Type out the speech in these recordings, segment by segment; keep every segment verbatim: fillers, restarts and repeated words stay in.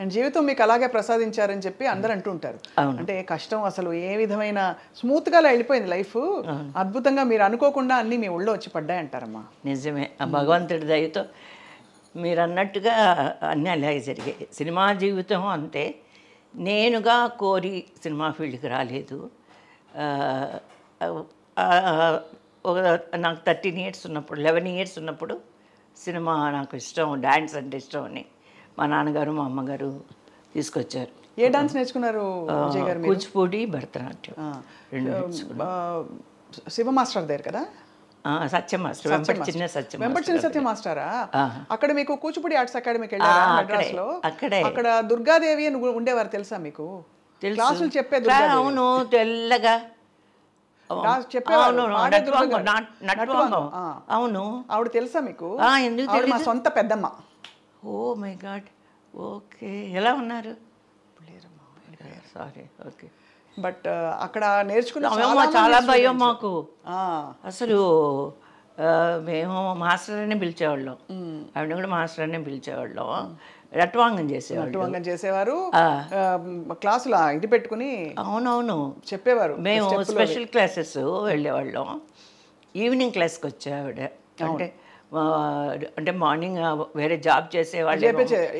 And jeevitam meeku alage prasadincharu cheppi andaru antuntaru. Ante kashtam asalu ee vidhamaina smooth ga ellipoyindi life. Adbhutanga meer anukokunda anni mee ullo vachi paddayi antarama. Nijame aa bhagavantudu dayato meer annattuga anni alage jarige. Cinema jeevitam ante nenuga kori cinema field ki raaledu. నాకు thirteen years ఉన్నప్పుడు eleven years ఉన్నప్పుడు cinema నాకు ఇష్టం, dance అంటే ఇష్టం అని మా నాన్నగారు మా అమ్మగారు తీసుకొచ్చారు. ఏ డాన్స్ నేర్చుకున్నారు? కూచిపూడి, భరతనాట్యం రెండు నేర్చుకున్నారు. శివ మాస్టర్ దగ్గర కదా? సత్యం మాస్టర్, వెంపటి చిన్న సత్యం, వెంపటి చిన్న సత్యం మాస్టారా? అక్కడ మీకు కూచిపూడి ఆర్ట్స్ అకాడమీకి వెళ్ళారా మద్రాసులో? అక్కడ దుర్గాదేవి అని ఉండేవారు, తెలుసా మీకు? క్లాసులు చెప్పే దుర్గాదేవి. అవును, తెల్లగా అవును. ఆవిడ తెలుసా మీకు? మా సొంత పెద్దమ్మ. Oh my god, okay. ఎలా ఉన్నారు? Sorry, okay. బట్ అక్కడ నేర్చుకున్నాము. చాలా భయం మాకు అసలు. మేము మాస్టర్ అనే పిలిచేవాళ్ళం, ఆవిడ కూడా మాస్టర్ అనే పిలిచేవాళ్ళం. రట్వాంగం చేసేవారు, రట్వాంగం చేసేవారు క్లాసులు ఇది పెట్టుకుని. అవునవును, చెప్పేవారు. మేము స్పెషల్ క్లాసెస్ వెళ్ళేవాళ్ళం. ఈవినింగ్ క్లాస్కి వచ్చేవాడ. అంటే అంటే మార్నింగ్ వేరే జాబ్ చేసేవాళ్ళు,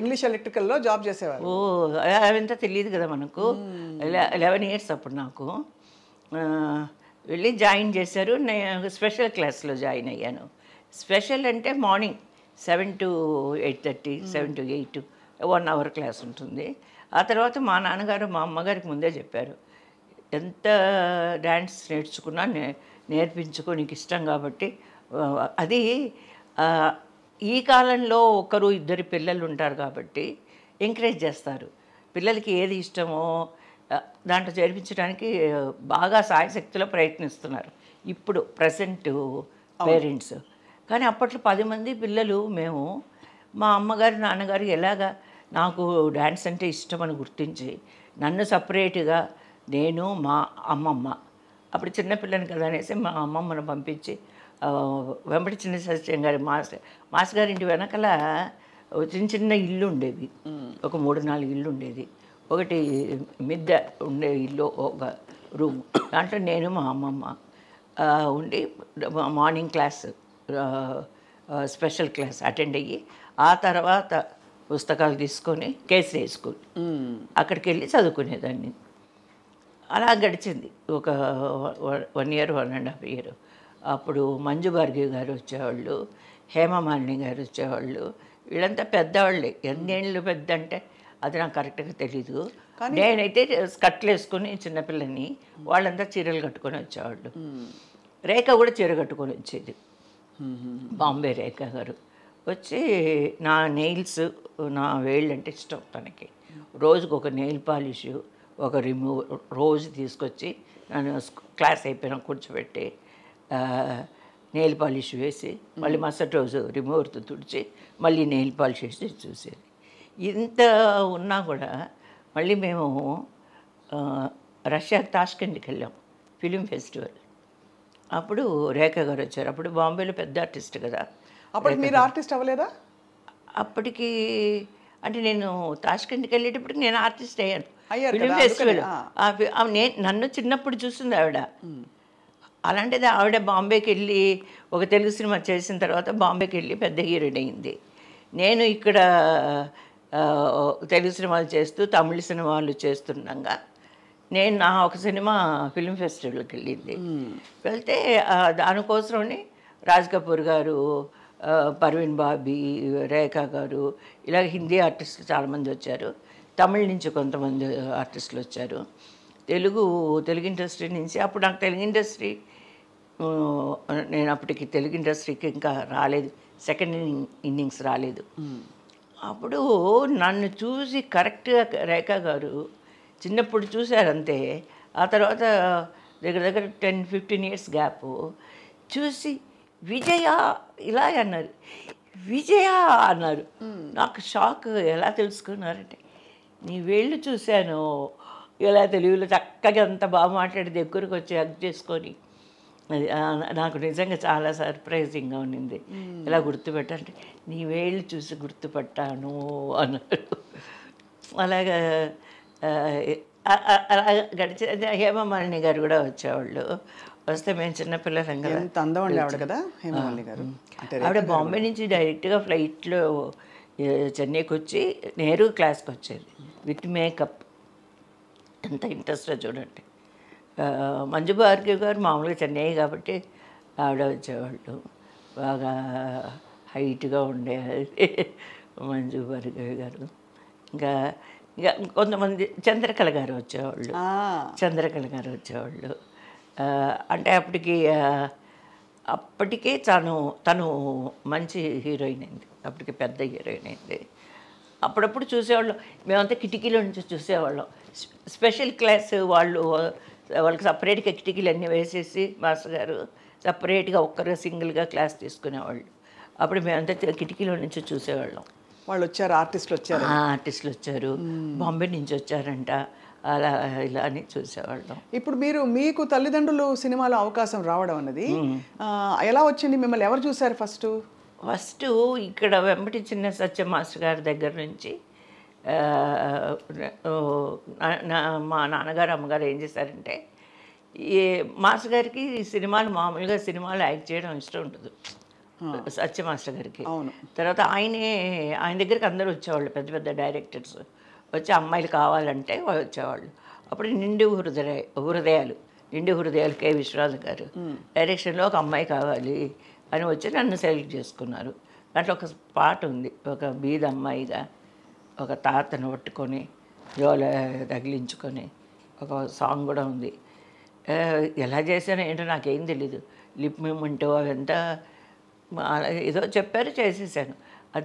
ఇంగ్లీష్ ఎలక్ట్రికల్లో జాబ్ చేసేవారు. ఓ అవంతా తెలియదు కదా మనకు. లెవెన్ ఇయర్స్ అప్పుడు నాకు వెళ్ళి జాయిన్ చేశారు. నేను స్పెషల్ క్లాస్లో జాయిన్ అయ్యాను. స్పెషల్ అంటే morning seven to eight thirty seven to eight one hour class ఉంటుంది. ఆ తర్వాత మా నాన్నగారు మా అమ్మగారికి ముందే చెప్పారు, ఎంత డ్యాన్స్ నేర్చుకున్నా నే నేర్పించుకో నీకు ఇష్టం కాబట్టి. అది ఈ కాలంలో ఒకరు ఇద్దరు పిల్లలు ఉంటారు కాబట్టి ఎంకరేజ్ చేస్తారు. పిల్లలకి ఏది ఇష్టమో దాంట్లో చేర్పించడానికి బాగా సాయశక్తిలో ప్రయత్నిస్తున్నారు ఇప్పుడు ప్రజెంట్ పేరెంట్స్. కానీ అప్పట్లో పది మంది పిల్లలు మేము. మా అమ్మగారు నాన్నగారు ఎలాగా నాకు డ్యాన్స్ అంటే ఇష్టం అని గుర్తించి నన్ను సపరేట్గా, నేను మా అమ్మమ్మ అప్పుడు చిన్నపిల్లని కదా అనేసి మా అమ్మమ్మను పంపించి వెంపటి చిన్న సత్యం గారి మాస్ మాస్ గారి ఇంటి వెనకల చిన్న చిన్న ఇల్లు ఉండేవి. ఒక మూడు నాలుగు ఇల్లు ఉండేది. ఒకటి మిద్దె ఉండే ఇల్లు, ఒక రూమ్. దాంట్లో నేను మా అమ్మమ్మ ఉండి morning class special class attend అయ్యి ఆ తర్వాత పుస్తకాలు తీసుకొని కేసీ స్కూల్ అక్కడికి వెళ్ళి చదువుకునేదాన్ని. అలా గడిచింది ఒక one year one and half year. అప్పుడు మంజు భార్గవి గారు వచ్చేవాళ్ళు, హేమమాలిని గారు వచ్చేవాళ్ళు. వీళ్ళంతా పెద్దవాళ్ళే. ఎన్నేళ్ళు పెద్ద అంటే అది నాకు కరెక్ట్గా తెలీదు. నేనైతే స్కర్ట్లు వేసుకుని చిన్నపిల్లని, వాళ్ళంతా చీరలు కట్టుకొని వచ్చేవాళ్ళు. రేఖ కూడా చీర కట్టుకొని వచ్చేది, బాంబే రేఖ గారు వచ్చి. నా నెయిల్స్, నా వేళ్ళు అంటే ఇష్టం తనకి. రోజుకు ఒక నెయిల్ పాలిష్, ఒక రిమూవ్ రోజు తీసుకొచ్చి నన్ను క్లాస్ అయిపోయినా కూర్చోబెట్టి నెయిల్ పాలిష్ వేసి, మళ్ళీ మరుసటి రోజు రిమూవర్తో తుడిచి మళ్ళీ నెయిల్ పాలిష్ వేసి చూసేది. ఇంత ఉన్నా కూడా మళ్ళీ మేము రష్యా తాష్కెండ్కి వెళ్ళాం ఫిలిం ఫెస్టివల్. అప్పుడు రేఖ గారు వచ్చారు. అప్పుడు బాంబేలో పెద్ద ఆర్టిస్ట్ కదా. అప్పుడు మీరు ఆర్టిస్ట్ అవ్వలేదా? అప్పటికి అంటే నేను తాష్కెండ్కి వెళ్ళేటప్పటికి నేను ఆర్టిస్ట్ అయ్యాను. ఫిలిం ఫెస్టివల్ నేను నన్ను చిన్నప్పుడు చూసింది ఆవిడ. అలాంటిది ఆవిడ బాంబేకి వెళ్ళి ఒక తెలుగు సినిమా చేసిన తర్వాత బాంబేకి వెళ్ళి పెద్ద హీరోయిన్ అయింది. నేను ఇక్కడ తెలుగు సినిమాలు చేస్తూ తమిళ సినిమాలు చేస్తుండగా నేను నా ఒక సినిమా ఫిలిం ఫెస్టివల్కి వెళ్ళింది. వెళ్తే దానికోసమని రాజ్ కపూర్ గారు, పర్వీన్ బాబీ, రేఖా గారు, ఇలాగ హిందీ ఆర్టిస్టులు చాలామంది వచ్చారు. తమిళ నుంచి కొంతమంది ఆర్టిస్టులు వచ్చారు. తెలుగు తెలుగు ఇండస్ట్రీ నుంచి అప్పుడు నాకు తెలుగు ఇండస్ట్రీ, నేను అప్పటికి తెలుగు ఇండస్ట్రీకి ఇంకా రాలేదు, సెకండ్ ఇన్నింగ్స్ రాలేదు. అప్పుడు నన్ను చూసి కరెక్ట్గా రేఖ గారు చిన్నప్పుడు చూశారంతే. ఆ తర్వాత దగ్గర దగ్గర టెన్ ఫిఫ్టీన్ ఇయర్స్ గ్యాప్ చూసి విజయ ఇలా అన్నారు, విజయ అన్నారు. నాకు షాక్. ఎలా తెలుసుకున్నారంటే నీ వేళ్ళు చూశాను, ఇలా తెలుగులో చక్కగా అంత బాగా మాట్లాడి దగ్గరకు వచ్చి హగ్ చేసుకొని. నాకు నిజంగా చాలా సర్ప్రైజింగ్గా ఉన్నింది. ఇలా గుర్తుపెట్టాలంటే నీ వేళ్ళు చూసి గుర్తుపట్టాను అన్నారు. Malaga I got it. I have a money Garuda child. Was the mention of Pelanga Tanda and Lavada? Him out of Bombay, director of Light Low Chene Kuchi, Nehru class coacher with makeup and the interest of Jordan. Manjuba Arkigar, Mamma Chene Gabate out of Jordan. Baga height gown there, Manjuba Arkigar. Ga Chandrakala garu వచ్చేవాళ్ళు చంద్రకళ గారు వచ్చేవాళ్ళు అంటే అప్పటికి అప్పటికే తను తను మంచి heroine అయింది అప్పటికి పెద్ద హీరోయిన్ అయింది అప్పుడప్పుడు చూసేవాళ్ళు మేమంతా కిటికీలో నుంచి చూసేవాళ్ళం స్పెషల్ క్లాస్ వాళ్ళు వాళ్ళకి సెపరేట్గా కిటికీలు అన్నీ వేసేసి మాస్టర్ గారు సెపరేట్గా ఒక్కరు సింగిల్గా క్లాస్ తీసుకునేవాళ్ళు అప్పుడు మేమంతా కిటికీలో నుంచి చూసేవాళ్ళం వాళ్ళు వచ్చారు ఆర్టిస్టులు వచ్చారు ఆర్టిస్టులు వచ్చారు బాంబే నుంచి వచ్చారంట అలా ఇలా అని చూసేవాళ్ళం ఇప్పుడు మీరు మీకు తల్లిదండ్రులు సినిమాలో అవకాశం రావడం అన్నది ఎలా వచ్చింది మిమ్మల్ని ఎవరు చూశారు ఫస్ట్ ఫస్ట్ ఇక్కడ వెంపటి చిన్న సత్య మాస్టర్ గారి దగ్గర నుంచి మా నాన్నగారు అమ్మగారు ఏం చేశారంటే ఈ మాస్టర్ గారికి సినిమాలు మామూలుగా సినిమాలు యాక్ట్ చేయడం ఇష్టం ఉంటుంది సత్య మాస్టర్ గారికి తర్వాత ఆయనే ఆయన దగ్గరికి అందరూ వచ్చేవాళ్ళు పెద్ద పెద్ద డైరెక్టర్స్ వచ్చి అమ్మాయిలు కావాలంటే వచ్చేవాళ్ళు అప్పుడు నిండు హృదయ హృదయాలు నిండు హృదయాలు కే విశ్వనాథ్ గారు డైరెక్షన్లో ఒక అమ్మాయి కావాలి అని వచ్చి నన్ను సెలెక్ట్ చేసుకున్నారు దాంట్లో ఒక పాట ఉంది ఒక బీద అమ్మాయిగా ఒక తాతను పట్టుకొని జోల తగిలించుకొని ఒక సాంగ్ కూడా ఉంది ఎలా చేశానో ఏంటో నాకేం తెలీదు లిప్ మూమెంట్ అదంతా ఏదో చెప్పారు చేసేసాను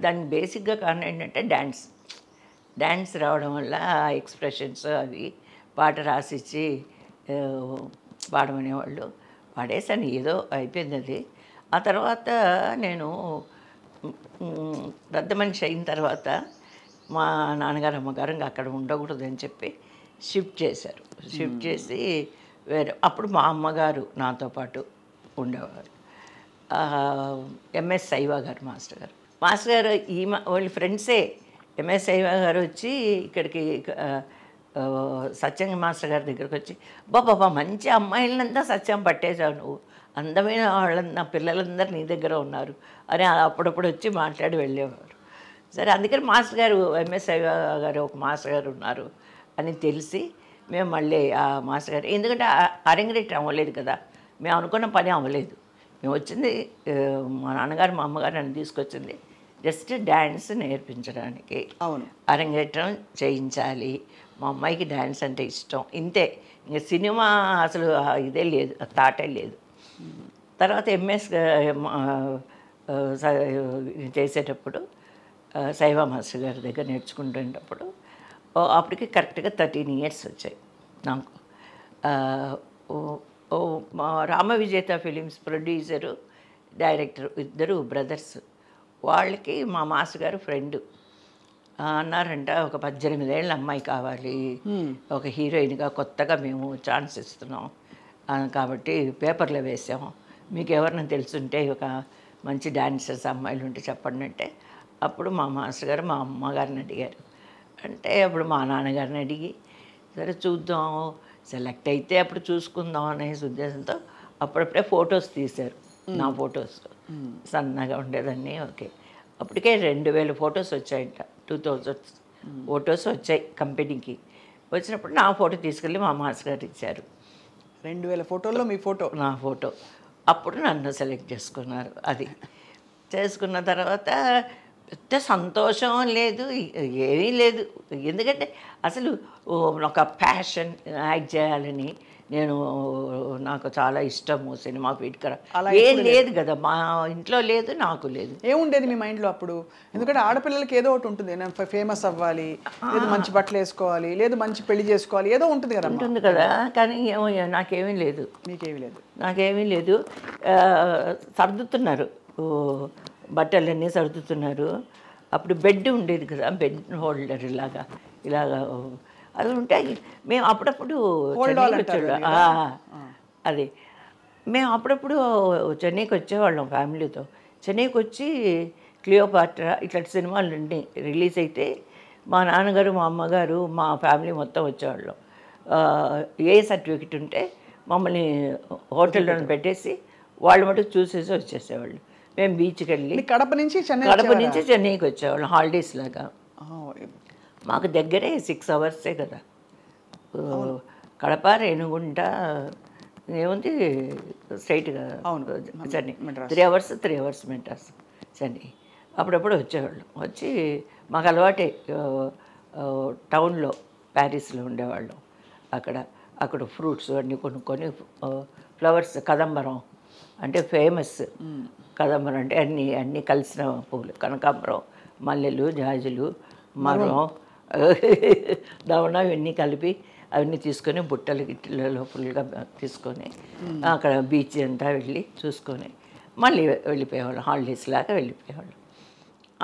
దానికి బేసిక్గా కారణం ఏంటంటే డ్యాన్స్ డ్యాన్స్ రావడం వల్ల ఆ ఎక్స్ప్రెషన్స్ అవి పాట రాసిచ్చి పాడమనేవాళ్ళు పాడేసాను ఏదో అయిపోయింది అది ఆ తర్వాత నేను పెద్ద మనిషి అయిన తర్వాత మా నాన్నగారు అమ్మగారు ఇంకా అక్కడ ఉండకూడదని చెప్పి షిఫ్ట్ చేశారు షిఫ్ట్ చేసి వేరే అప్పుడు మా అమ్మగారు నాతో పాటు ఉండేవారు ఎంఎస్ సైవా గారు మాస్టర్ గారు మాస్టర్ గారు ఈ వాళ్ళ ఫ్రెండ్సే ఎంఎస్ సైవా గారు వచ్చి ఇక్కడికి సత్యం మాస్టర్ గారి దగ్గరికి వచ్చి బాబా మంచి అమ్మాయిలంతా సత్యం పట్టేశావు నువ్వు అందమైన వాళ్ళ నా పిల్లలందరూ నీ దగ్గర ఉన్నారు అని అప్పుడప్పుడు వచ్చి మాట్లాడి వెళ్ళేవారు సరే అందుకని మాస్టర్ గారు ఎంఎస్ సైవా గారు ఒక మాస్టర్ గారు ఉన్నారు అని తెలిసి మేము మళ్ళీ ఆ మాస్టర్ గారు ఎందుకంటే అరంగరేట్ అవ్వలేదు కదా మేము అనుకున్న పని అవ్వలేదు మేము వచ్చింది మా నాన్నగారు మా అమ్మగారు నన్ను తీసుకొచ్చింది జస్ట్ డ్యాన్స్ నేర్పించడానికి అవును అరంగేట్రం చేయించాలి మా అమ్మాయికి డ్యాన్స్ అంటే ఇష్టం ఇంతే ఇంకా సినిమా అసలు ఇదే లేదు తాటే లేదు తర్వాత ఎంఎస్ చేసేటప్పుడు సైవా మాస్టర్ గారి దగ్గర నేర్చుకుంటున్నప్పుడు అప్పటికి కరెక్ట్గా థర్టీన్ ఇయర్స్ వచ్చాయి నాకు Rama Vijetha films producer director ఇద్దరు బ్రదర్స్ వాళ్ళకి మా మాస్ గారు ఫ్రెండ్ అన్నారంట ఒక పద్దెనిమిదేళ్ళ అమ్మాయి కావాలి ఒక హీరోయిన్గా కొత్తగా మేము ఛాన్స్ ఇస్తున్నాం కాబట్టి పేపర్లో వేసాము మీకు ఎవరిని తెలుసుంటే ఒక మంచి డాన్సర్స్ అమ్మాయిలు ఉంటే చెప్పండి అంటే అప్పుడు మా మాస్ గారు మా అమ్మగారిని అడిగారు అంటే అప్పుడు మా నాన్నగారిని అడిగి సరే చూద్దాం సెలెక్ట్ అయితే అప్పుడు చూసుకుందాం అనే ఉద్దేశంతో అప్పుడప్పుడే ఫొటోస్ తీశారు నా ఫొటోస్ సన్నగా ఉండేదాన్ని ఓకే అప్పటికే రెండు వేల ఫొటోస్ వచ్చాయంట టూ థౌజండ్ ఫొటోస్ వచ్చాయి కంపెనీకి వచ్చినప్పుడు నా ఫోటో తీసుకెళ్ళి మా మాస్టర్ గారు ఇచ్చారు రెండు వేల ఫోటోల్లో మీ ఫోటో నా ఫోటో అప్పుడు నన్ను సెలెక్ట్ చేసుకున్నారు అది చేసుకున్న తర్వాత పెద్ద సంతోషం లేదు ఏమీ లేదు ఎందుకంటే అసలు ఒక ప్యాషన్ యాక్ట్ చేయాలని నేను నాకు చాలా ఇష్టము సినిమా ఫీట్కరా ఏం లేదు కదా మా ఇంట్లో లేదు నాకు లేదు ఏముండేది మీ మైండ్లో అప్పుడు ఎందుకంటే ఆడపిల్లలకి ఏదో ఒకటి ఉంటుంది నేను ఫేమస్ అవ్వాలి లేదు మంచి బట్టలు వేసుకోవాలి లేదు మంచి పెళ్లి చేసుకోవాలి ఏదో ఉంటుంది కదా ఉంటుంది కదా కానీ ఏమో నాకేమీ లేదు మీకేమీ లేదు నాకేమీ లేదు సర్దుతున్నారు బట్టలన్నీ సర్దుతున్నారు అప్పుడు బెడ్ ఉండేది కదా బెడ్ హోల్డర్ ఇలాగా ఇలాగా అది ఉంటాయి మేము అప్పుడప్పుడు అది మేము అప్పుడప్పుడు చెన్నైకి వచ్చేవాళ్ళం ఫ్యామిలీతో చెన్నైకి వచ్చి క్లియోపాట్రా ఇట్లాంటి సినిమాలు రిలీజ్ అయితే మా నాన్నగారు మా అమ్మగారు మా ఫ్యామిలీ మొత్తం వచ్చేవాళ్ళం. ఏ సర్టిఫికెట్ ఉంటే మమ్మల్ని హోటల్లో పెట్టేసి వాళ్ళు మటుకు చూసేసి వచ్చేసేవాళ్ళు. మేము బీచ్కి వెళ్ళి కడప నుంచి చెన్నై కడప నుంచి చెన్నైకి వచ్చేవాళ్ళం హాలిడేస్ లాగా. మాకు దగ్గరే సిక్స్ అవర్సే కదా కడప, రేణుగుంట ఏముంది స్ట్రైట్గా Chennai three hours three hours Madras Chennai. అప్పుడప్పుడు వచ్చేవాళ్ళం, వచ్చి మాకు అలవాటే. టౌన్లో ప్యారిస్లో ఉండేవాళ్ళం. అక్కడ అక్కడ ఫ్రూట్స్ అన్నీ కొనుక్కొని ఫ్లవర్స్, కదంబరం అంటే ఫేమస్. కదంబరం అంటే అన్నీ అన్నీ కలిసిన పువ్వులు, కనకాంబరం, మల్లెలు, జాజులు, మరం, దవణ ఇవన్నీ కలిపి అవన్నీ తీసుకొని బుట్టలు గిట్టెలలో ఫుల్గా తీసుకొని అక్కడ బీచ్ అంతా వెళ్ళి చూసుకొని మళ్ళీ వెళ్ళిపోయేవాళ్ళం. హాలిడేస్ లాగా వెళ్ళిపోయేవాళ్ళం.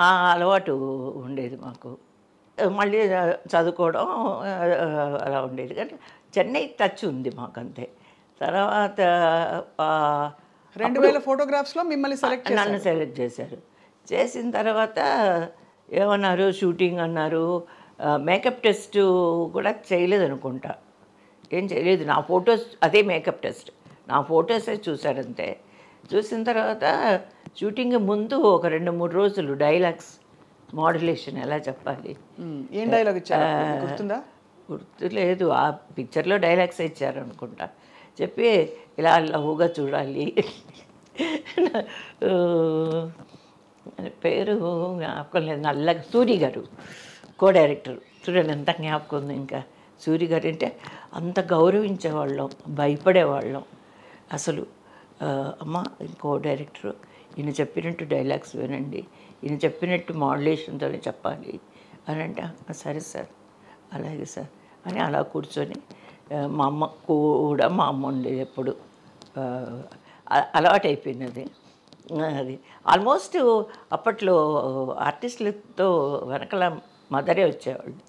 ఆ అలవాటు ఉండేది మాకు. మళ్ళీ చదువుకోవడం అలా ఉండేది. కానీ చెన్నై టచ్ ఉంది మాకు అంతే. తర్వాత రెండు వేల ఫోటోగ్రాఫ్స్లో మిమ్మల్ని సెలెక్ట్ చేశారు. నన్ను సెలెక్ట్ చేశారు. చేసిన తర్వాత ఏమన్నారు, షూటింగ్ అన్నారు. మేకప్ టెస్ట్ కూడా చేయలేదు అనుకుంటా, ఏం చేయలేదు. నా ఫొటోస్ అదే మేకప్ టెస్ట్, నా ఫొటోసే చూశారంతే. చూసిన తర్వాత షూటింగ్ ముందు ఒక రెండు మూడు రోజులు డైలాగ్స్ మోడ్యులేషన్ ఎలా చెప్పాలి, ఏం డైలాగ్ ఇచ్చారు గుర్తుందా? గుర్తులేదు. ఆ పిక్చర్లో డైలాగ్స్ ఇచ్చారు అనుకుంటా. చెప్పి ఇలా లవ్వుగా చూడాలి, పేరు జ్ఞాపకం లేదు, నల్లగా. సూరి గారు కో డైరెక్టర్. చూడండి ఎంత జ్ఞాపకం ఉంది. ఇంకా సూరి గారు అంటే అంత గౌరవించేవాళ్ళం, భయపడేవాళ్ళం అసలు. అమ్మ ఇంకో డైరెక్టరు, ఈయన చెప్పినట్టు డైలాగ్స్ వినండి, ఈయన చెప్పినట్టు మోడ్యులేషన్తోనే చెప్పాలి అని అంటే, సరే సార్ అలాగే సార్ అని అలా కూర్చొని. మా అమ్మ కూడా, మా అమ్మ ఉండేది ఎప్పుడు, అలవాటు అయిపోయింది అది. అది ఆల్మోస్ట్ అప్పట్లో ఆర్టిస్టులతో వెనకల మదరే వచ్చేవాళ్ళు.